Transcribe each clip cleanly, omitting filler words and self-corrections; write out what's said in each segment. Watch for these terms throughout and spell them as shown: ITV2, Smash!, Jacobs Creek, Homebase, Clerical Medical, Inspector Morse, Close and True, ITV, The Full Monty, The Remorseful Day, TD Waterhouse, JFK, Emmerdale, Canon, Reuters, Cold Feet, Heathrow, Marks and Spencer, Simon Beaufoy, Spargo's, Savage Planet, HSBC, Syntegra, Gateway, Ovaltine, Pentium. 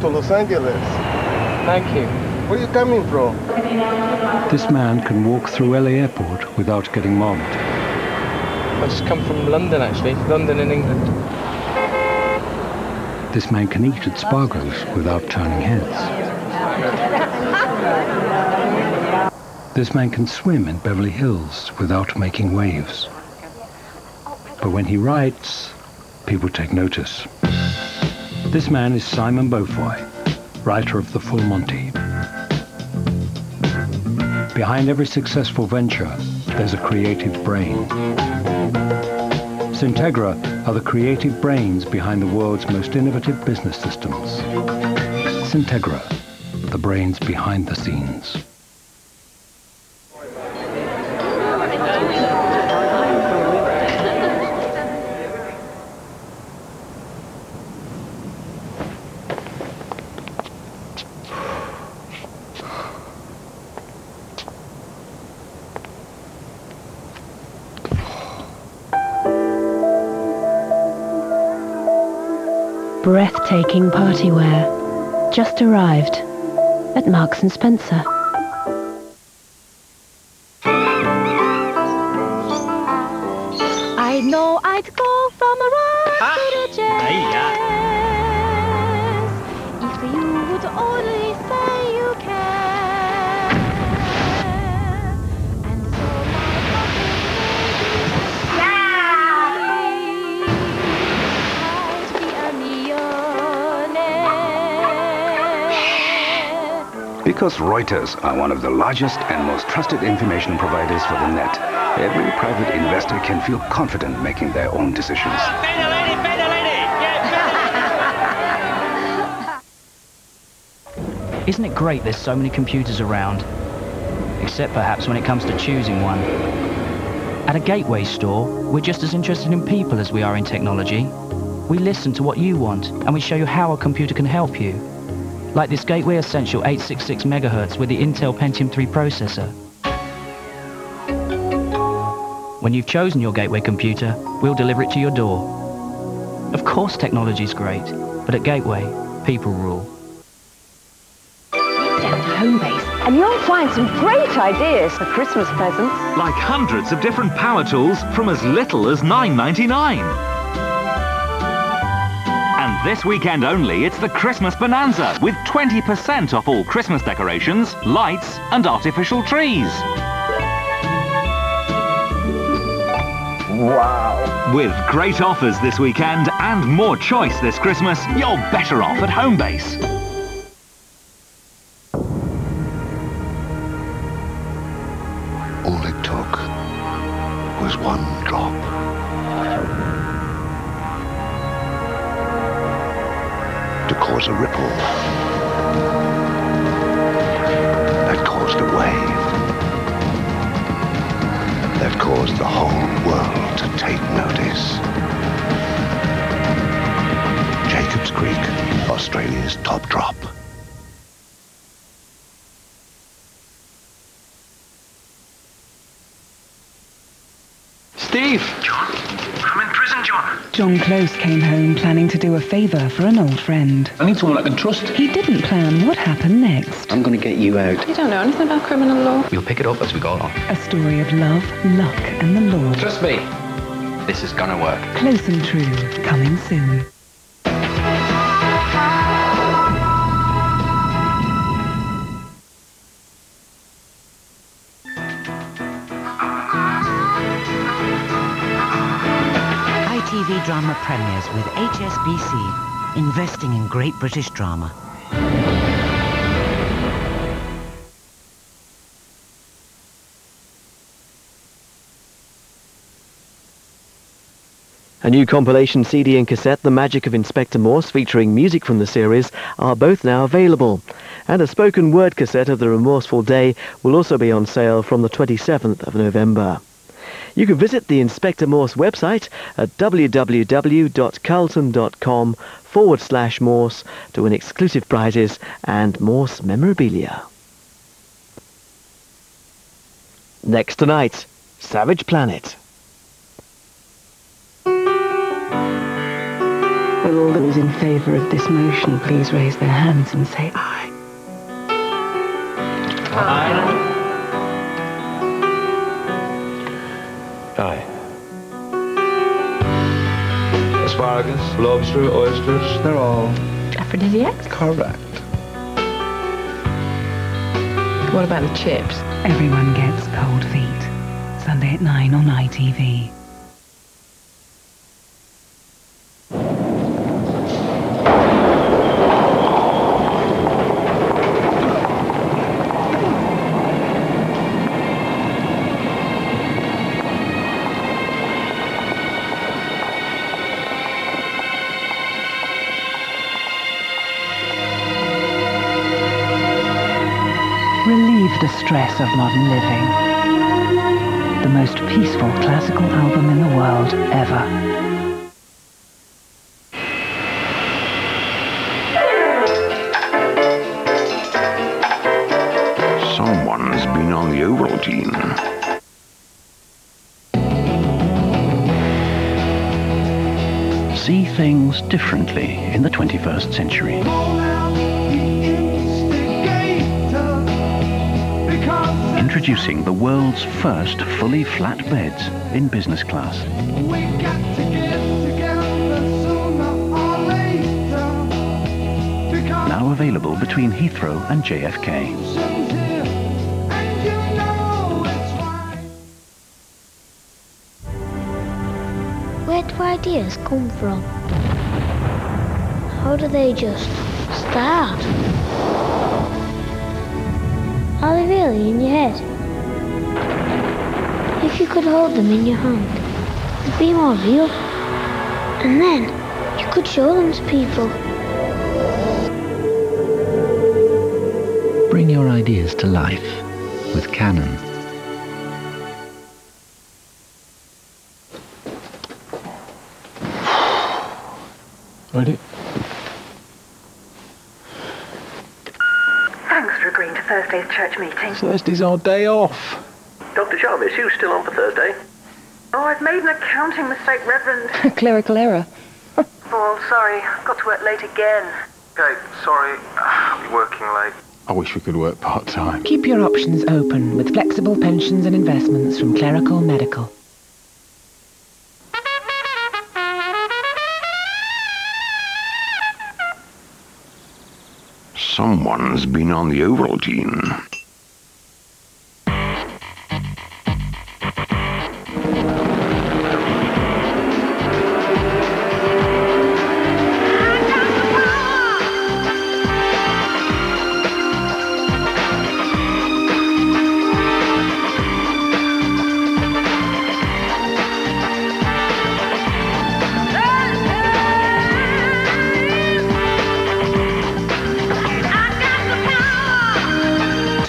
to Los Angeles. Thank you. Where are you coming from? This man can walk through LA airport without getting mobbed. I just come from London, actually. London in England. This man can eat at Spargo's without turning heads. This man can swim in Beverly Hills without making waves. But when he writes, people take notice. This man is Simon Beaufoy, writer of The Full Monty. Behind every successful venture, there's a creative brain. Syntegra are the creative brains behind the world's most innovative business systems. Syntegra, the brains behind the scenes. Breathtaking party wear, just arrived at Marks and Spencer. I know I'd go from a rock to the jazz, if you would only say you care. And so because Reuters are one of the largest and most trusted information providers for the net, every private investor can feel confident making their own decisions. Oh, better lady. Isn't it great there's so many computers around? Except perhaps when it comes to choosing one. At a Gateway store, we're just as interested in people as we are in technology. We listen to what you want, and we show you how a computer can help you. Like this Gateway Essential 866 MHz with the Intel Pentium 3 processor. When you've chosen your Gateway computer, we'll deliver it to your door. Of course technology's great, but at Gateway, people rule. Get down to Homebase and you'll find some great ideas for Christmas presents. Like hundreds of different power tools from as little as $9.99. This weekend only, it's the Christmas Bonanza, with 20% off all Christmas decorations, lights and artificial trees. Wow! With great offers this weekend and more choice this Christmas, you're better off at Homebase. A ripple that caused a wave that caused the whole world to take notice. Jacobs Creek, Australia's top drop. Steve! John, I'm in prison, John. John Close came home planning to do a favour for an old friend. I need someone I can trust. He didn't plan what happened next. I'm going to get you out. You don't know anything about criminal law. You'll pick it up as we go along. A story of love, luck and the law. Trust me, this is going to work. Close and True, coming soon. ITV drama premieres with HSBC, investing in great British drama. A new compilation CD and cassette, The Magic of Inspector Morse, featuring music from the series, are both now available. And a spoken word cassette of The Remorseful Day will also be on sale from the 27th of November. You can visit the Inspector Morse website at www.carlton.com/Morse to win exclusive prizes and Morse memorabilia. Next tonight, Savage Planet. All those in favour of this motion, please raise their hands and say aye. Aye. Aye. Asparagus, lobster, oysters, they're all... aphrodisiacs? Correct. What about the chips? Everyone gets cold feet. Sunday at 9 on ITV. The stress of modern living. The most peaceful classical album in the world ever. Someone's been on the Ovaltine. See things differently in the 21st century. Introducing the world's first fully flat beds in business class. We got to get together sooner or later. Now available between Heathrow and JFK. And you know it's right. Where do ideas come from? How do they just start? Are they really in your head? If you could hold them in your hand, they'd be more real. And then you could show them to people. Bring your ideas to life with Canon. Ready? Thursday's church meeting. Thursday's our day off. Dr. Jarvis, you still on for Thursday? Oh, I've made an accounting mistake, Reverend. Clerical error. Oh, sorry. I've got to work late again. Okay, sorry. I'll be working late. I wish we could work part-time. Keep your options open with flexible pensions and investments from Clerical Medical. Someone's been on the Ovaltine.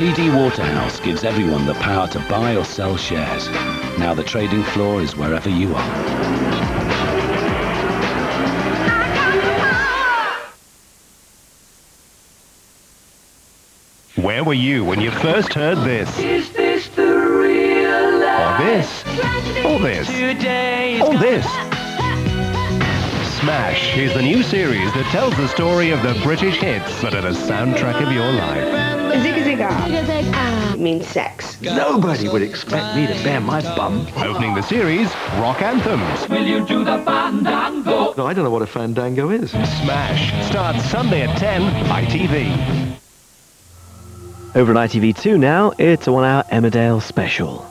TD Waterhouse gives everyone the power to buy or sell shares. Now the trading floor is wherever you are. Where were you when you first heard this? Is this the real life? Or this? Or this? Or this? Smash is the new series that tells the story of the British hits that are the soundtrack of your life. It means sex. Nobody would expect me to bare my bum. Opening the series, rock anthems. Will you do the fandango? No, I don't know what a fandango is. Smash starts Sunday at 10, ITV. Over on ITV2 now, it's a 1-hour Emmerdale special.